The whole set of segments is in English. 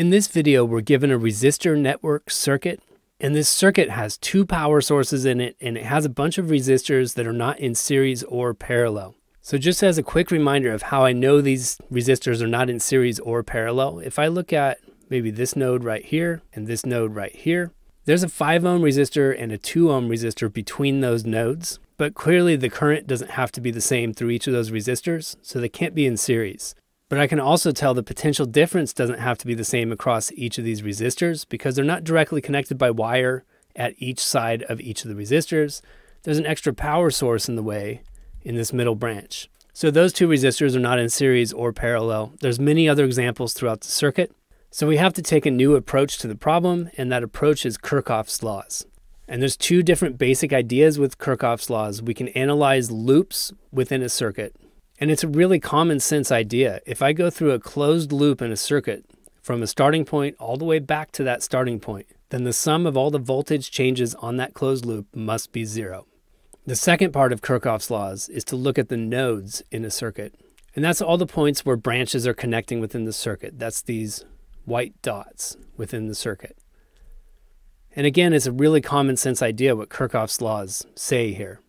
In this video, we're given a resistor network circuit, and this circuit has two power sources in it, and it has a bunch of resistors that are not in series or parallel. So just as a quick reminder of how I know these resistors are not in series or parallel, if I look at maybe this node right here and this node right here, there's a 5-ohm resistor and a 2-ohm resistor between those nodes, but clearly the current doesn't have to be the same through each of those resistors, so they can't be in series. But I can also tell the potential difference doesn't have to be the same across each of these resistors because they're not directly connected by wire at each side of each of the resistors. There's an extra power source in the way in this middle branch. So those two resistors are not in series or parallel. There's many other examples throughout the circuit. So we have to take a new approach to the problem, and that approach is Kirchoff's laws. And there's two different basic ideas with Kirchoff's laws. We can analyze loops within a circuit. And it's a really common sense idea. If I go through a closed loop in a circuit from a starting point all the way back to that starting point, then the sum of all the voltage changes on that closed loop must be zero. The second part of Kirchoff's laws is to look at the nodes in a circuit. And that's all the points where branches are connecting within the circuit. That's these white dots within the circuit. And again, it's a really common sense idea what Kirchoff's laws say here.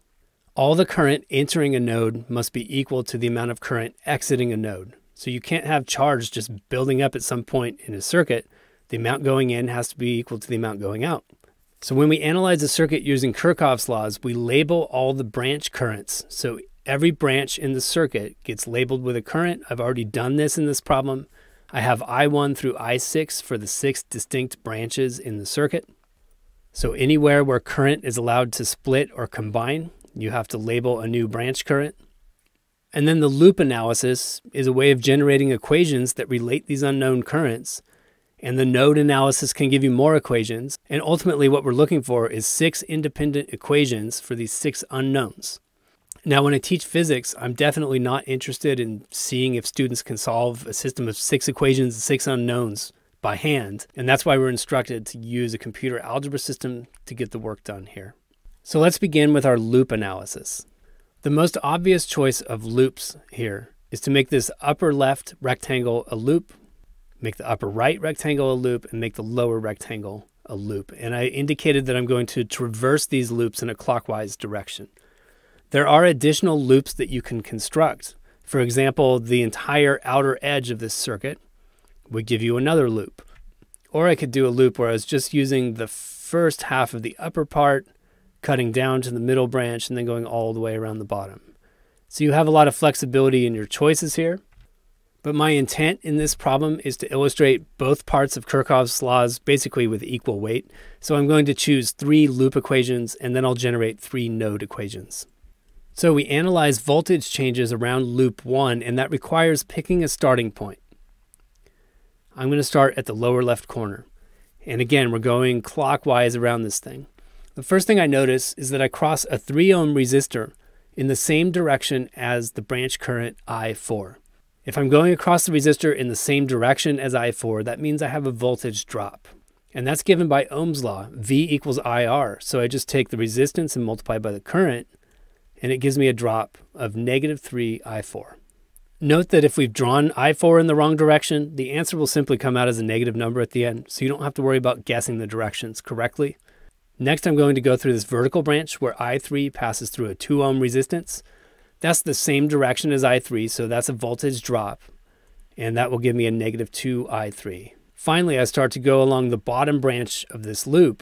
All the current entering a node must be equal to the amount of current exiting a node. So you can't have charge just building up at some point in a circuit. The amount going in has to be equal to the amount going out. So when we analyze a circuit using Kirchoff's laws, we label all the branch currents. So every branch in the circuit gets labeled with a current. I've already done this in this problem. I have I1 through I6 for the 6 distinct branches in the circuit. So anywhere where current is allowed to split or combine, you have to label a new branch current. And then the loop analysis is a way of generating equations that relate these unknown currents. And the node analysis can give you more equations. And ultimately what we're looking for is 6 independent equations for these 6 unknowns. Now, when I teach physics, I'm definitely not interested in seeing if students can solve a system of 6 equations and 6 unknowns by hand. And that's why we're instructed to use a computer algebra system to get the work done here. So let's begin with our loop analysis. The most obvious choice of loops here is to make this upper left rectangle a loop, make the upper right rectangle a loop, and make the lower rectangle a loop. And I indicated that I'm going to traverse these loops in a clockwise direction. There are additional loops that you can construct. For example, the entire outer edge of this circuit would give you another loop. Or I could do a loop where I was just using the first half of the upper part, cutting down to the middle branch, and then going all the way around the bottom. So you have a lot of flexibility in your choices here. But my intent in this problem is to illustrate both parts of Kirchoff's laws basically with equal weight. So I'm going to choose 3 loop equations, and then I'll generate 3 node equations. So we analyze voltage changes around loop 1, and that requires picking a starting point. I'm going to start at the lower left corner. And again, we're going clockwise around this thing. The first thing I notice is that I cross a 3-ohm resistor in the same direction as the branch current I4. If I'm going across the resistor in the same direction as I4, that means I have a voltage drop. And that's given by Ohm's law, V equals IR. So I just take the resistance and multiply by the current, and it gives me a drop of -3 I4. Note that if we've drawn I4 in the wrong direction, the answer will simply come out as a negative number at the end. So you don't have to worry about guessing the directions correctly. Next, I'm going to go through this vertical branch where I3 passes through a 2-ohm resistance. That's the same direction as I3, so that's a voltage drop, and that will give me a -2 I3. Finally, I start to go along the bottom branch of this loop,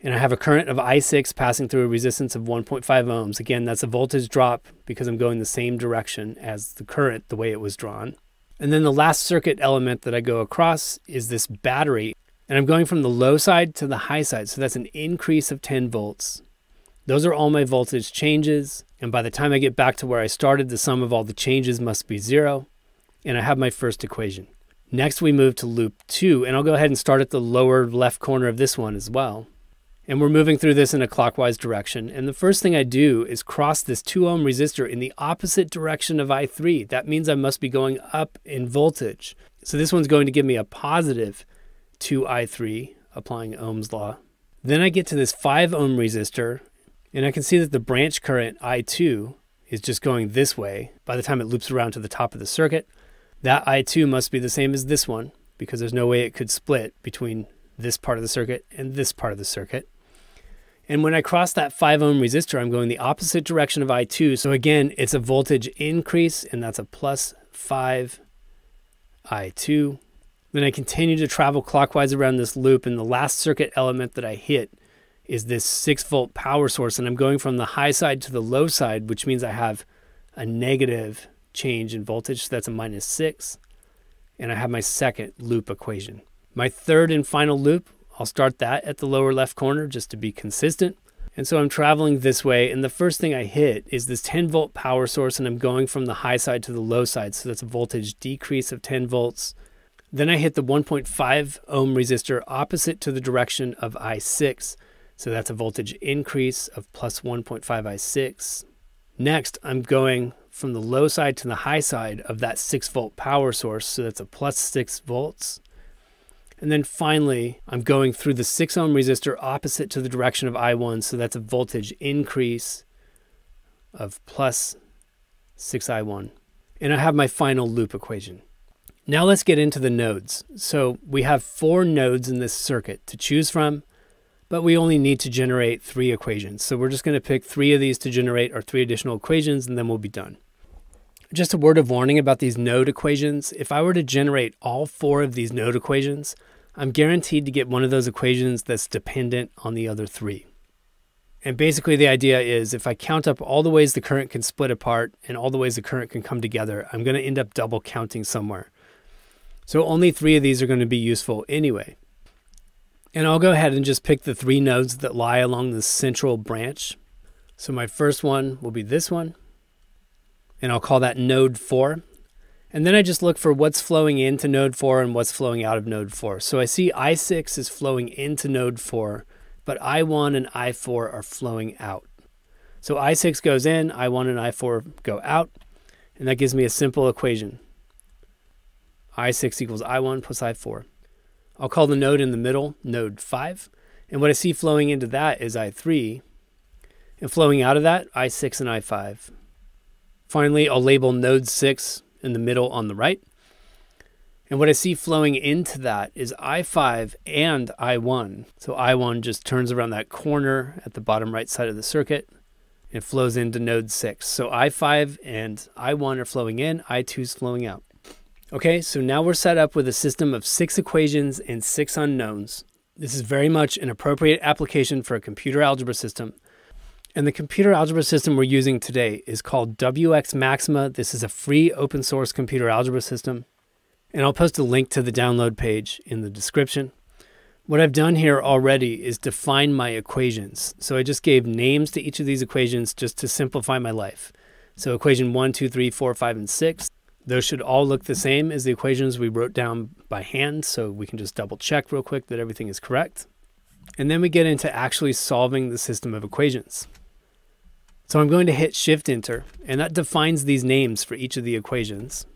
and I have a current of I6 passing through a resistance of 1.5 ohms. Again, that's a voltage drop because I'm going the same direction as the current, the way it was drawn. And then the last circuit element that I go across is this battery. And I'm going from the low side to the high side, so that's an increase of 10 volts. Those are all my voltage changes, and by the time I get back to where I started, the sum of all the changes must be 0, and I have my first equation. Next, we move to loop 2, and I'll go ahead and start at the lower left corner of this one as well. And we're moving through this in a clockwise direction, and the first thing I do is cross this 2-ohm resistor in the opposite direction of I3. That means I must be going up in voltage. So this one's going to give me a positive 2I3, applying Ohm's law. Then I get to this 5-ohm resistor, and I can see that the branch current I2 is just going this way. By the time it loops around to the top of the circuit, that I2 must be the same as this one because there's no way it could split between this part of the circuit and this part of the circuit. And when I cross that 5-ohm resistor, I'm going the opposite direction of I2. So again, it's a voltage increase, and that's a plus 5 I2. Then I continue to travel clockwise around this loop, and the last circuit element that I hit is this 6-volt power source, and I'm going from the high side to the low side, which means I have a negative change in voltage, so that's a minus 6, and I have my second loop equation. My third and final loop, I'll start that at the lower left corner just to be consistent. And so I'm traveling this way, and the first thing I hit is this 10-volt power source, and I'm going from the high side to the low side, so that's a voltage decrease of 10 volts. Then I hit the 1.5-ohm resistor opposite to the direction of I6, so that's a voltage increase of plus 1.5 I6. Next, I'm going from the low side to the high side of that 6-volt power source, so that's a plus 6 volts. And then finally, I'm going through the 6-ohm resistor opposite to the direction of I1, so that's a voltage increase of plus 6I1. And I have my final loop equation. Now let's get into the nodes. So we have 4 nodes in this circuit to choose from, but we only need to generate 3 equations. So we're just going to pick 3 of these to generate our 3 additional equations, and then we'll be done. Just a word of warning about these node equations. If I were to generate all 4 of these node equations, I'm guaranteed to get one of those equations that's dependent on the other 3. And basically the idea is if I count up all the ways the current can split apart and all the ways the current can come together, I'm going to end up double counting somewhere. So only 3 of these are going to be useful anyway. And I'll go ahead and just pick the 3 nodes that lie along the central branch. So my first one will be this one, and I'll call that node 4. And then I just look for what's flowing into node 4 and what's flowing out of node 4. So I see I6 is flowing into node 4, but I1 and I4 are flowing out. So I6 goes in, I1 and I4 go out, and that gives me a simple equation. I6 equals I1 plus I4. I'll call the node in the middle node 5, and what I see flowing into that is I3, and flowing out of that, I6 and I5. Finally, I'll label node 6 in the middle on the right, and what I see flowing into that is I5 and I1. So I1 just turns around that corner at the bottom right side of the circuit and flows into node 6. So I5 and I1 are flowing in, I2 is flowing out. Okay, so now we're set up with a system of 6 equations and 6 unknowns. This is very much an appropriate application for a computer algebra system. And the computer algebra system we're using today is called wxMaxima. This is a free open source computer algebra system. And I'll post a link to the download page in the description. What I've done here already is define my equations. So I just gave names to each of these equations just to simplify my life. So equation 1, 2, 3, 4, 5, and 6. Those should all look the same as the equations we wrote down by hand, so we can just double check real quick that everything is correct. And then we get into actually solving the system of equations. So I'm going to hit Shift-Enter, and that defines these names for each of the equations.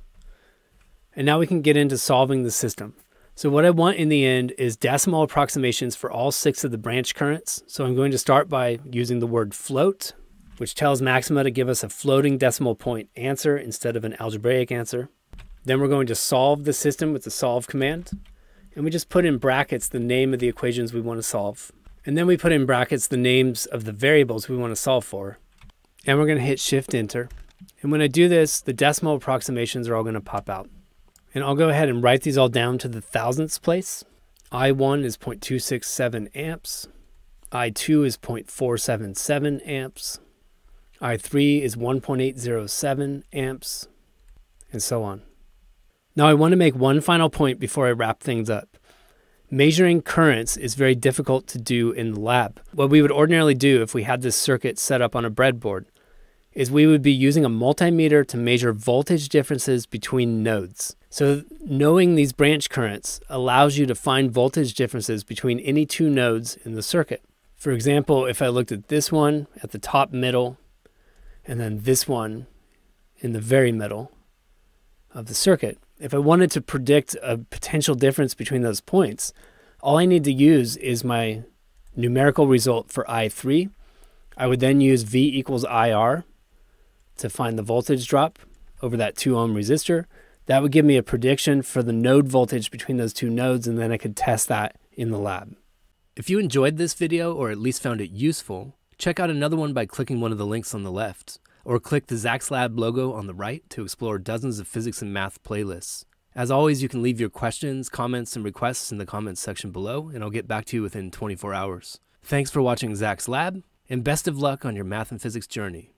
And now we can get into solving the system. So what I want in the end is decimal approximations for all 6 of the branch currents. So I'm going to start by using the word float, which tells Maxima to give us a floating decimal point answer instead of an algebraic answer. Then we're going to solve the system with the solve command. And we just put in brackets the name of the equations we want to solve. And then we put in brackets the names of the variables we want to solve for. And we're going to hit Shift Enter. And when I do this, the decimal approximations are all going to pop out. And I'll go ahead and write these all down to the thousandths place. I1 is 0.267 amps. I2 is 0.477 amps. I3 is 1.807 amps, and so on. Now I want to make one final point before I wrap things up. Measuring currents is very difficult to do in the lab. What we would ordinarily do if we had this circuit set up on a breadboard is we would be using a multimeter to measure voltage differences between nodes. So knowing these branch currents allows you to find voltage differences between any 2 nodes in the circuit. For example, if I looked at this one at the top middle, and then this one in the very middle of the circuit. If I wanted to predict a potential difference between those points, all I need to use is my numerical result for I3. I would then use V equals IR to find the voltage drop over that 2-ohm resistor. That would give me a prediction for the node voltage between those two nodes, and then I could test that in the lab. If you enjoyed this video, or at least found it useful, check out another one by clicking one of the links on the left, or click the Zak's Lab logo on the right to explore dozens of physics and math playlists. As always, you can leave your questions, comments, and requests in the comments section below, and I'll get back to you within 24 hours. Thanks for watching Zak's Lab, and best of luck on your math and physics journey.